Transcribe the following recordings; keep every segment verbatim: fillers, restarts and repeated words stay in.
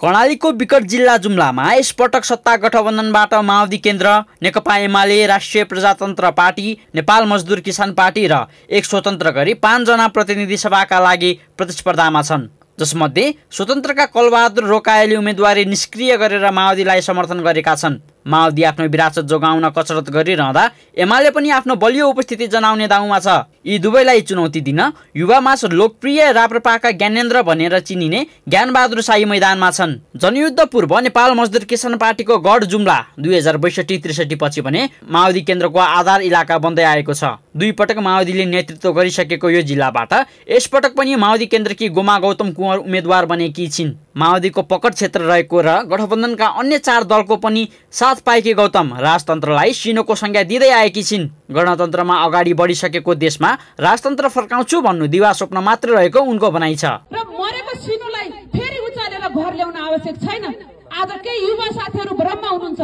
कर्णालीको विकट जिल्ला जुम्लामा यसपटक सत्ता गठबन्धनबाट माओवादी केन्द्र, नेकपा एमाले, राष्ट्रिय प्रजातन्त्र पार्टी, नेपाल मजदुर किसान पार्टी र एक स्वतन्त्र गरी पाँच जना प्रतिनिधि सभाका लागि प्रतिस्पर्धामा छन्। जसमध्ये स्वतन्त्रका कलबहादुर रोकाएले उम्मेदवारी निष्क्रिय गरेर माओवादीलाई समर्थन गरेका छन्। माओवादी आफ्नो विरासत जोगाउन कसरत गरिरहँदा एमाले पनि आफ्नो बलियो उपस्थिति जनाउने दाउमा छ। यी दुवैलाई चुनौती दिन युवामास लोकप्रिय राप्रपाका ज्ञानेन्द्र भनेर चिनिने ज्ञानबहादुर शाही मैदानमा छन्। जनयुद्ध पूर्व नेपाल मजदुर किसान पार्टीको गढ जुम्ला दुई हजार बैसठी त्रिसठी पछि भने माओवादी केन्द्रको आधार इलाका बन्दै आएको छ। दुई पटक माओवादीले नेतृत्व गरिसकेको यो जिल्लाबाट यसपटक पनि माओवादी केन्द्रकी गोमा गौतम कुँवर उम्मेद्वार बनेकी छिन्। माओवादीको पकड क्षेत्र रहेको र गठबन्धनका अन्य चार दलको पनि साथ पाएकी गौतम राजतन्त्रलाई सिनोको संज्ञा दिँदै आएकी छिन्। गणतन्त्रमा अगाडि बढिसकेको देशमा राजतन्त्र फर्काउँछु भन्नु दिवा स्वप्न मात्र रहेको उनको भनाइ छ। र मरेको सिनोलाई फेरि उचालेर घर ल्याउन आवश्यक छैन। आज केही युवा साथीहरु भ्रममा हुनुहुन्छ।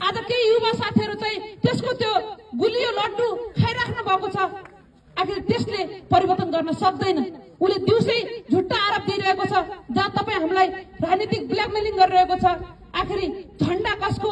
आज केही युवा साथीहरु चाहिँ त्यसको त्यो गुलियो लड्डु खाइराख्नु भएको छ। आखिर त्यसले परिवर्तन गर्न सक्दैन। उले दिउँसै झुट्टा आरोप दिइरहेको छ। जहाँ तपाई हामीलाई राजनीतिक ब्ल्याकमेलिङ गरिरहेको छ। आखिरी झण्डा कसको,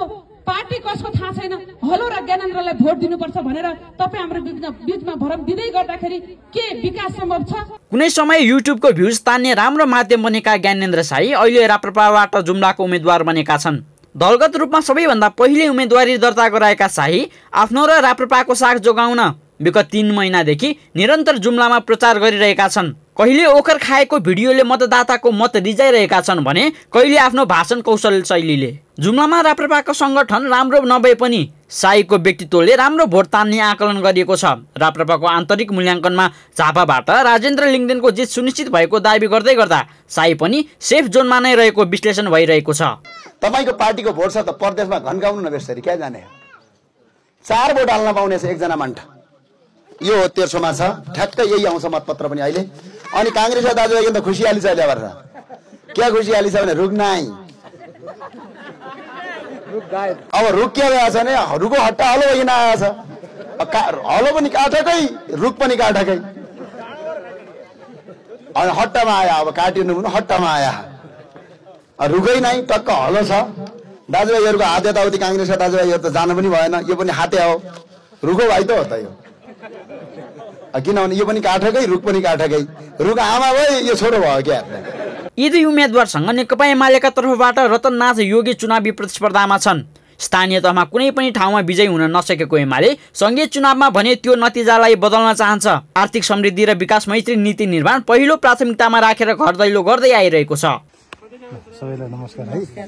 पार्टी कसको थाहा छैन। हलो र ज्ञानेन्द्रलाई भोट दिनुपर्छ भनेर तपाई हाम्रो बीचमा भरम दिँदै गर्दाखेरि के विकास सम्भव छ? कुनै समय युट्युबको भ्यूज तान्ने राम्रो माध्यम बनेका ज्ञानेन्द्र शाही अहिले राप्रपाबाट जुम्लाको उम्मेदवार बनेका छन्। दलगत रूपमा सबैभन्दा पहिले उम्मेदवारी दर्ता गराएका शाही आफ्नो र राप्रपाको साख जोगाउन विगत तीन महिनादेखि निरन्तर जुम्लामा प्रचार गरिरहेका छन्। कहिले ओखर खाएको भिडियोले मतदाताको मत रिझाइरहेका छन् भने कहिले आफ्नो भाषण कौशल शैलीले। जुम्लामा राप्रपाको संगठन राम्रो नभए पनि शाहीको व्यक्तित्वले राम्रो भोट तान्ने आकलन गरिएको छ। राप्रपाको आन्तरिक मूल्याङ्कनमा झापाबाट राजेन्द्र लिङदेनको जित सुनिश्चित भएको दाबी गर्दै गर्दा शाही पनि सेफ जोनमा नै रहेको विश्लेषण भइरहेको छ। तपाईँको पार्टीको भोट छ त परदेशमा घन्काउनु नबेसरी के जाने, चार भोट हाल्न पाउने एकजना मान्ट, यो हो तेर्सोमा छ। ठ्याक्कै यही आउँछ मतपत्र पनि अहिले। अनि काङ्ग्रेसका दाजुभाइ त खुसियाली छ अहिले, भएर क्या खुसियाली छ भने रुख नाइ, अब रुख के आएको छ भने रुखको हट्टा हलो भइकन आएको छ। हलो पनि काठकै, रुख पनि काठकै, अनि हट्टामा आयो। अब काटिनु पनि हट्टामा आयो, रुखै नै टक्क हलो छ। दाजुभाइहरूको हात यताउति, काङ्ग्रेसका दाजुभाइहरू त जानु पनि भएन, यो पनि हाते हो, रुखो भाइ त हो त यो। किनभने यो पनि काठकै, रुख पनि काठकै, रुख आमा भए यो छोरो भयो क्या। यी दुई उम्मेद्वारसँग नेकपा एमालेका तर्फबाट रतननाथ योगी चुनावी प्रतिस्पर्धामा छन्। स्थानीय तहमा कुनै पनि ठाउँमा विजयी हुन नसकेको एमाले संघीय चुनावमा भने त्यो नतिजालाई बदल्न चाहन्छ। आर्थिक समृद्धि र विकास मैत्री नीति निर्माण पहिलो प्राथमिकतामा राखेर घर दैलो गर्दै आइरहेको छ। सबैलाई नमस्कार है।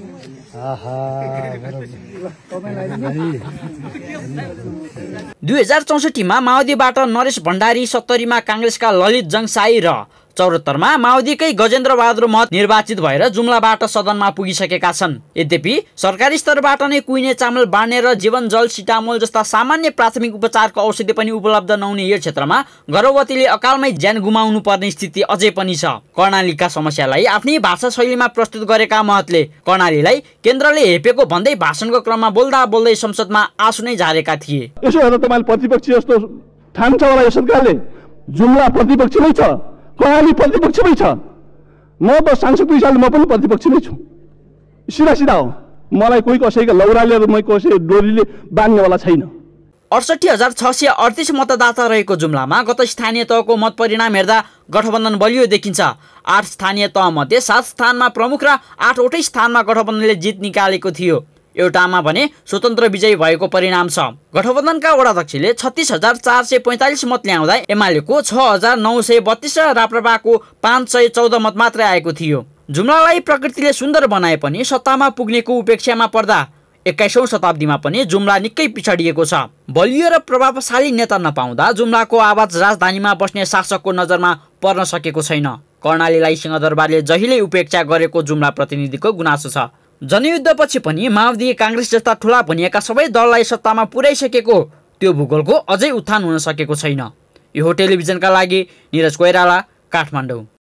दुई हजार चौसठीमा माओवादीबाट नरेश भण्डारी, सत्तरीमा काङ्ग्रेसका ललित जङसाई र चौहत्तरमा माओवादीकै गजेन्द्र बहादुर महत निर्वाचित भएर जुम्लाबाट सदनमा पुगिसकेका छन्। यद्यपि सरकारी स्तरबाट नै कुहिने चामल बाँड्ने र जीवन जल सिटामोल जस्ता सामान्य प्राथमिक उपचारको औषधि पनि उपलब्ध नहुने यो क्षेत्रमा गर्भवतीले अकालमै ज्यान गुमाउनु पर्ने स्थिति अझै पनि छ। कर्णालीका समस्यालाई आफ्नै भाषा शैलीमा प्रस्तुत गरेका महतले कर्णालीलाई केन्द्रले हेपेको भन्दै भाषणको क्रममा बोल्दा बोल्दै संसदमा आँसु नै झारेका थिए। यसो हेर्दा तपाईले प्रतिपक्षी जस्तो ठान्छ होला यो सरकारले। जुम्ला प्रतिपक्षी नै छ, कर्णाली प्रतिपक्षमै छ। म त सांसद हिसाबले म पनि प्रतिपक्षमै छु। सिधा सिधा हो, मलाई कोही कसैको लौराले म कसै डोरीले बाँध्नेवाला छैन। अडसठी हजार छ सय अडतिस मतदाता रहेको जुम्लामा गत स्थानीय तहको मत परिणाम हेर्दा गठबन्धन बलियो देखिन्छ। आठ स्थानीय तहमध्ये सात स्थानमा प्रमुख र आठवटै स्थानमा गठबन्धनले जित निकालेको थियो। एउटामा भने स्वतन्त्र विजयी भएको परिणाम छ। गठबन्धनका वडाध्यक्षले छत्तिस हजार चार सय पैँतालिस मत ल्याउँदा एमालेको छ हजार नौ सय बत्तीस र राप्रपाको पाँच सय चौध मत मात्रै आएको थियो। जुम्लालाई प्रकृतिले सुन्दर बनाए पनि सत्तामा पुग्नेको उपेक्षामा पर्दा एक्काइसौँ शताब्दीमा पनि जुम्ला निकै पिछडिएको छ। बलियो र प्रभावशाली नेता नपाउँदा जुम्लाको आवाज राजधानीमा बस्ने शासकको नजरमा पर्न सकेको छैन। कर्णालीलाई सिंहदरबारले जहिले उपेक्षा गरेको जुम्ला प्रतिनिधिको गुनासो छ। जनयुद्धपछि पनि माओवादी, काङ्ग्रेस जस्ता ठुला भनिएका सबै दललाई सत्तामा पुर्याइसकेको त्यो भूगोलको अझै उत्थान हुन सकेको छैन। यो हो टेलिभिजनका लागि निरज कोइराला, काठमाडौँ।